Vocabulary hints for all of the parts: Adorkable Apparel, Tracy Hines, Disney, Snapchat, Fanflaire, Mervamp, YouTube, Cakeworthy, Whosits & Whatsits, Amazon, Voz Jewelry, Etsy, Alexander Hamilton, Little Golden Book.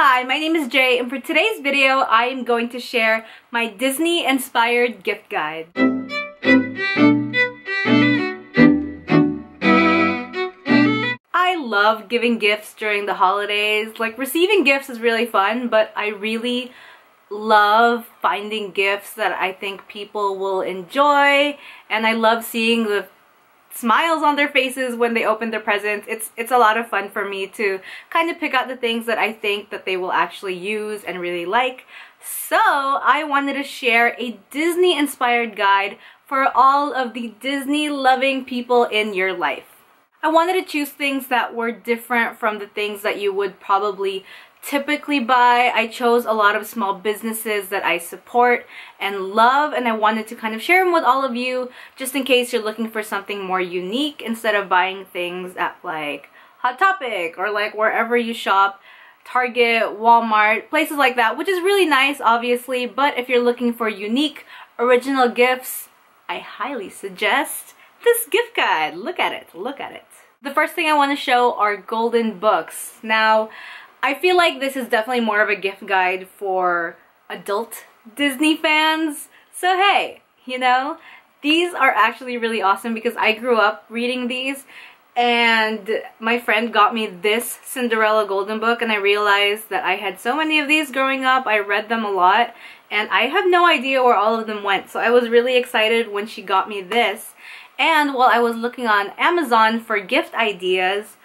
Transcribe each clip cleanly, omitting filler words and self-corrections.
Hi, my name is Jay, and for today's video, I am going to share my Disney-inspired gift guide. I love giving gifts during the holidays. Like, receiving gifts is really fun, but I really love finding gifts that I think people will enjoy, and I love seeing the smiles on their faces when they open their presents. It's a lot of fun for me to kind of pick out the things that I think that they will actually use and really like. So I wanted to share a Disney-inspired guide for all of the Disney-loving people in your life. I wanted to choose things that were different from the things that you would probably typically buy. I chose a lot of small businesses that I support and love, and I wanted to kind of share them with all of you just in case you're looking for something more unique instead of buying things at like Hot Topic or like wherever you shop, Target, Walmart, places like that, which is really nice obviously, but if you're looking for unique, original gifts, I highly suggest this gift guide. Look at it, look at it. The first thing I want to show are golden books. Now, I feel like this is definitely more of a gift guide for adult Disney fans, so hey, you know, these are actually really awesome because I grew up reading these, and my friend got me this Cinderella Golden Book, and I realized that I had so many of these growing up. I read them a lot, and I have no idea where all of them went, so I was really excited when she got me this. And while I was looking on Amazon for gift ideas,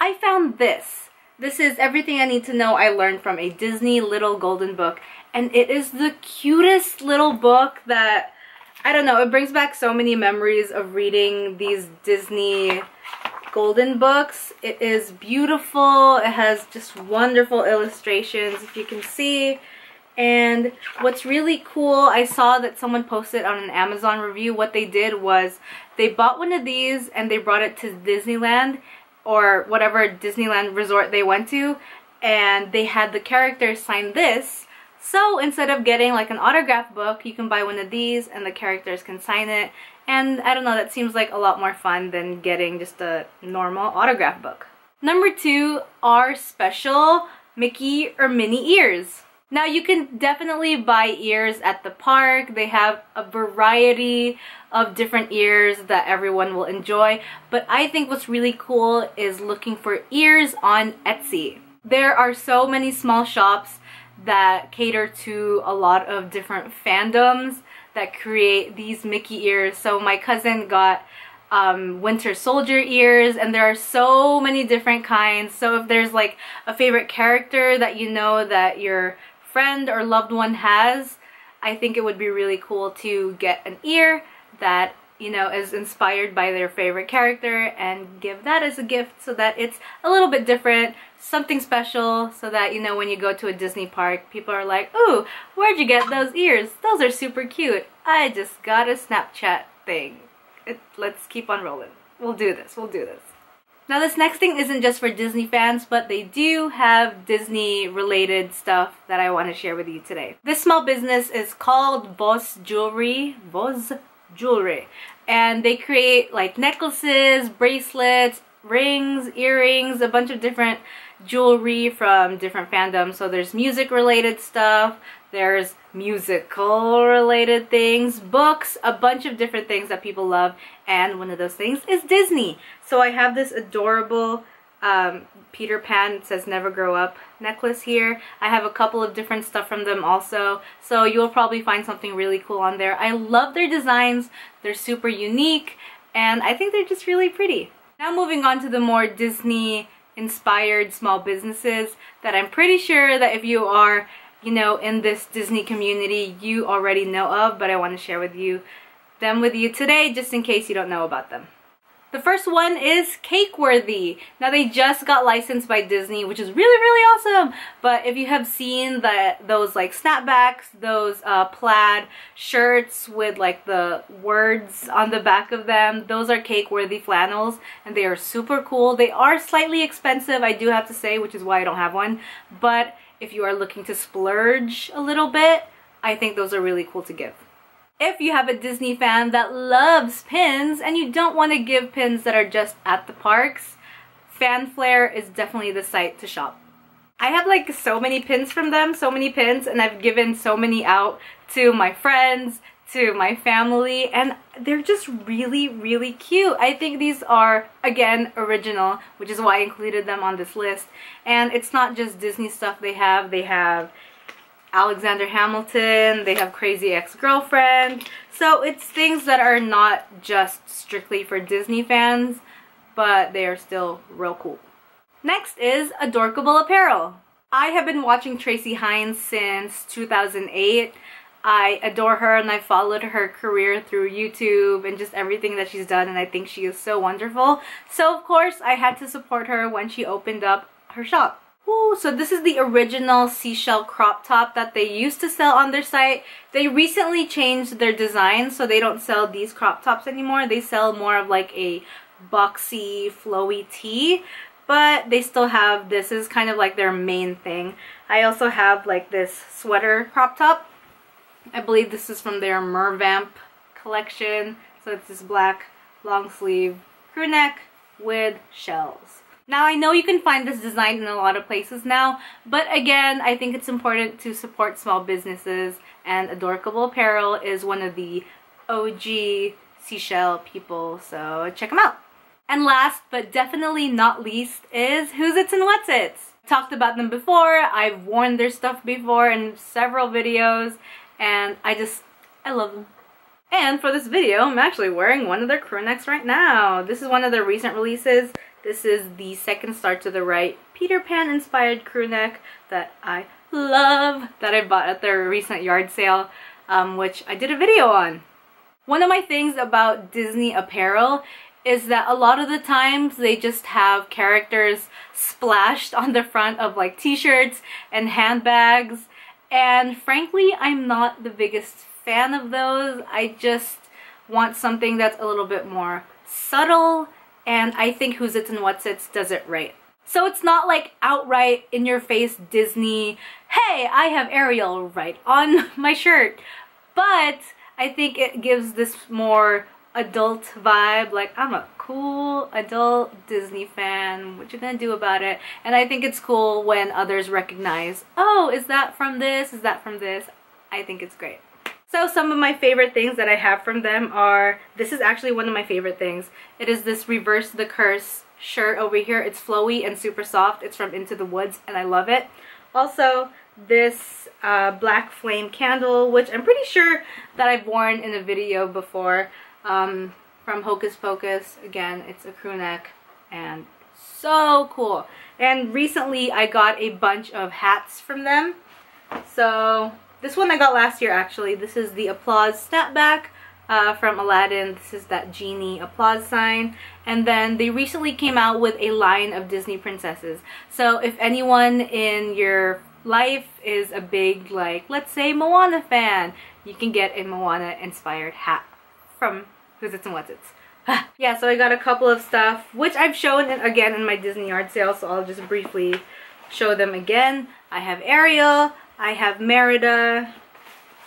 I found this. This is Everything I Need to Know I Learned from a Disney Little Golden Book, and it is the cutest little book that, I don't know, it brings back so many memories of reading these Disney Golden Books. It is beautiful, it has just wonderful illustrations if you can see, and what's really cool, I saw that someone posted on an Amazon review, what they did was they bought one of these and they brought it to Disneyland, or whatever Disneyland resort they went to, and they had the characters sign this. So instead of getting like an autograph book, you can buy one of these and the characters can sign it. And I don't know, that seems like a lot more fun than getting just a normal autograph book. Number two are special Mickey or Minnie ears. Now you can definitely buy ears at the park. They have a variety of different ears that everyone will enjoy, but I think what's really cool is looking for ears on Etsy. There are so many small shops that cater to a lot of different fandoms that create these Mickey ears. So my cousin got Winter Soldier ears, and there are so many different kinds. So if there's like a favorite character that you know that you're friend or loved one has, I think it would be really cool to get an ear that, you know, is inspired by their favorite character and give that as a gift so that it's a little bit different, something special, so that, you know, when you go to a Disney park, people are like, ooh, where'd you get those ears? Those are super cute. I just got a Snapchat thing. Let's keep on rolling. We'll do this, we'll do this. Now this next thing isn't just for Disney fans, but they do have Disney related stuff that I want to share with you today. This small business is called Voz Jewelry, and they create like necklaces, bracelets, rings, earrings, a bunch of different jewelry from different fandoms. So there's music related stuff, there's musical related things, books, a bunch of different things that people love, and one of those things is Disney. So I have this adorable Peter Pan, it says never grow up necklace here. I have a couple of different stuff from them also, so you'll probably find something really cool on there. I love their designs, they're super unique, and I think they're just really pretty. Now moving on to the more Disney inspired small businesses that I'm pretty sure that if you are, you know, in this Disney community, you already know of, but I want to share them with you today just in case you don't know about them. The first one is Cakeworthy. Now they just got licensed by Disney, which is really, really awesome. But if you have seen those like snapbacks, those plaid shirts with like the words on the back of them, those are Cakeworthy flannels, and they are super cool. They are slightly expensive, I do have to say, which is why I don't have one. But if you are looking to splurge a little bit, I think those are really cool to give. If you have a Disney fan that loves pins and you don't want to give pins that are just at the parks, Fanflaire is definitely the site to shop. I have like so many pins from them, so many pins, and I've given so many out to my friends, to my family, and they're just really, really cute. I think these are, again, original, which is why I included them on this list. And it's not just Disney stuff they have. They have Alexander Hamilton, they have Crazy Ex-Girlfriend. So it's things that are not just strictly for Disney fans, but they are still real cool. Next is Adorkable Apparel. I have been watching Tracy Hines since 2008. I adore her and I followed her career through YouTube and just everything that she's done, and I think she is so wonderful. So of course I had to support her when she opened up her shop. Ooh, so this is the original seashell crop top that they used to sell on their site. They recently changed their design, so they don't sell these crop tops anymore. They sell more of like a boxy, flowy tee, but they still have this. This is kind of like their main thing. I also have like this sweater crop top. I believe this is from their Mervamp collection. So it's this black long sleeve crew neck with shells. Now I know you can find this design in a lot of places now, but again, I think it's important to support small businesses, and Adorkable Apparel is one of the OG seashell people, so check them out. And last but definitely not least is Who's It's and What's It's. I've talked about them before, I've worn their stuff before in several videos, and I love them. And for this video, I'm actually wearing one of their crew necks right now. This is one of their recent releases. This is the second star to the right Peter Pan inspired crew neck that I love, that I bought at their recent yard sale, which I did a video on. One of my things about Disney apparel is that a lot of the times they just have characters splashed on the front of like t-shirts and handbags, and frankly I'm not the biggest fan of those. I just want something that's a little bit more subtle, and I think Who's It's and What's It's does it right. So it's not like outright in your face Disney, hey, I have Ariel right on my shirt, but I think it gives this more adult vibe, like I'm a cool adult Disney fan, what you gonna do about it? And I think it's cool when others recognize, oh, is that from this? Is that from this? I think it's great. So some of my favorite things that I have from them are, this is actually one of my favorite things. It is this Reverse the Curse shirt over here. It's flowy and super soft. It's from Into the Woods and I love it. Also this black flame candle, which I'm pretty sure that I've worn in a video before, from Hocus Pocus. Again, it's a crew neck and so cool. And recently I got a bunch of hats from them. So this one I got last year actually. This is the applause snapback from Aladdin. This is that genie applause sign. And then they recently came out with a line of Disney princesses. So if anyone in your life is a big, like, let's say Moana fan, you can get a Moana inspired hat from Who's It's and What's It's. Yeah, so I got a couple of stuff which I've shown again in my Disney yard sale, so I'll just briefly show them again. I have Ariel, I have Merida,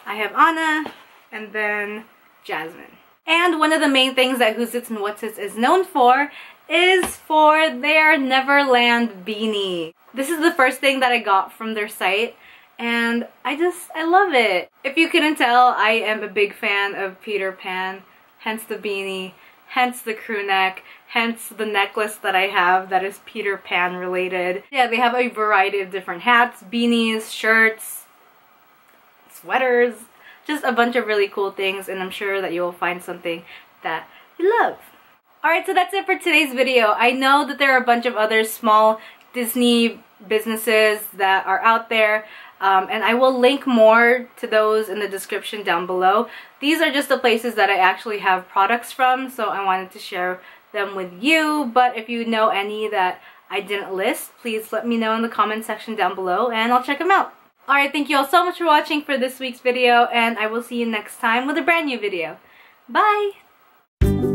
I have Anna, and then Jasmine. And one of the main things that Who's It's and What's It's is known for is for their Neverland beanie. This is the first thing that I got from their site, and I love it. If you couldn't tell, I am a big fan of Peter Pan, hence the beanie, hence the crew neck, hence the necklace that I have that is Peter Pan related. Yeah, they have a variety of different hats, beanies, shirts, sweaters, just a bunch of really cool things, and I'm sure that you'll find something that you love. Alright, so that's it for today's video. I know that there are a bunch of other small Disney businesses that are out there, and I will link more to those in the description down below. These are just the places that I actually have products from, so I wanted to share them with you, but if you know any that I didn't list, please let me know in the comment section down below and I'll check them out. Alright, thank you all so much for watching for this week's video, and I will see you next time with a brand new video. Bye!